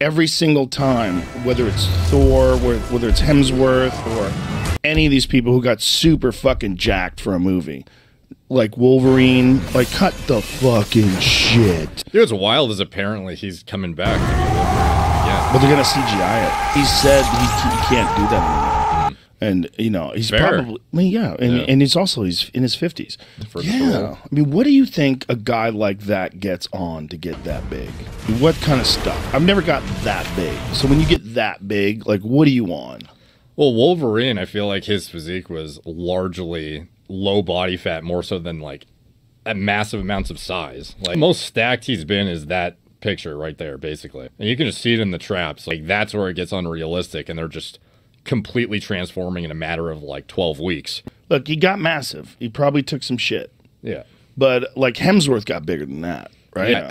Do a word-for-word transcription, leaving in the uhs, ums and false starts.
every single time, whether it's Thor, whether it's Hemsworth, or any of these people who got super fucking jacked for a movie. Like Wolverine, like, cut the fucking shit. Dude, what's wild is apparently he's coming back. Yeah. But they're going to C G I it. He said he, he can't do that anymore. And, you know, he's Fair. probably, I mean, yeah, and, yeah. and he's also, he's in his fifties. For yeah. Sure. I mean, what do you think a guy like that gets on to get that big? What kind of stuff? I've never got that big. So when you get that big, like, what do you on? Well, Wolverine, I feel like his physique was largely low body fat, more so than like at massive amounts of size. Like, most stacked he's been is that picture right there, basically. And you can just see it in the traps. Like, that's where it gets unrealistic, and they're just completely transforming in a matter of like twelve weeks. Look, he got massive. He probably took some shit. Yeah. But like Hemsworth got bigger than that, right? Yeah.